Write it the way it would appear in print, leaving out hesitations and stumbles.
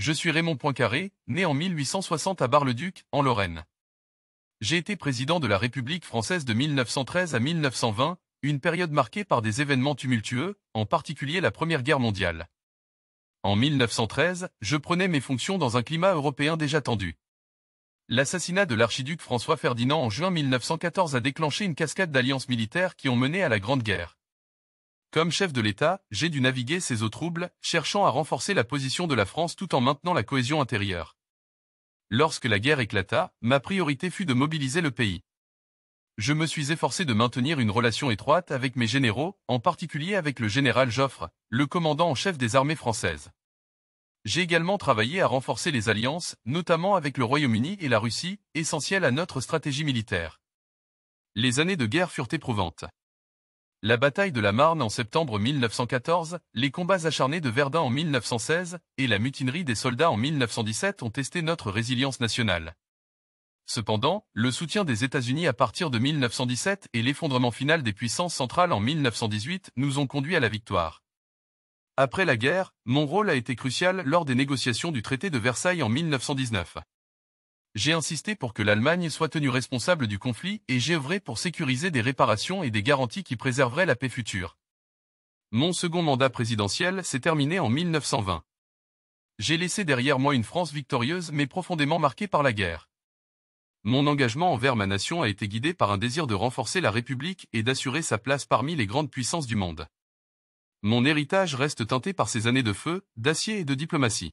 Je suis Raymond Poincaré, né en 1860 à Bar-le-Duc, en Lorraine. J'ai été président de la République française de 1913 à 1920, une période marquée par des événements tumultueux, en particulier la Première Guerre mondiale. En 1913, je prenais mes fonctions dans un climat européen déjà tendu. L'assassinat de l'archiduc François Ferdinand en juin 1914 a déclenché une cascade d'alliances militaires qui ont mené à la Grande Guerre. Comme chef de l'État, j'ai dû naviguer ces eaux troubles, cherchant à renforcer la position de la France tout en maintenant la cohésion intérieure. Lorsque la guerre éclata, ma priorité fut de mobiliser le pays. Je me suis efforcé de maintenir une relation étroite avec mes généraux, en particulier avec le général Joffre, le commandant en chef des armées françaises. J'ai également travaillé à renforcer les alliances, notamment avec le Royaume-Uni et la Russie, essentielles à notre stratégie militaire. Les années de guerre furent éprouvantes. La bataille de la Marne en septembre 1914, les combats acharnés de Verdun en 1916 et la mutinerie des soldats en 1917 ont testé notre résilience nationale. Cependant, le soutien des États-Unis à partir de 1917 et l'effondrement final des puissances centrales en 1918 nous ont conduits à la victoire. Après la guerre, mon rôle a été crucial lors des négociations du traité de Versailles en 1919. J'ai insisté pour que l'Allemagne soit tenue responsable du conflit et j'ai œuvré pour sécuriser des réparations et des garanties qui préserveraient la paix future. Mon second mandat présidentiel s'est terminé en 1920. J'ai laissé derrière moi une France victorieuse mais profondément marquée par la guerre. Mon engagement envers ma nation a été guidé par un désir de renforcer la République et d'assurer sa place parmi les grandes puissances du monde. Mon héritage reste teinté par ces années de feu, d'acier et de diplomatie.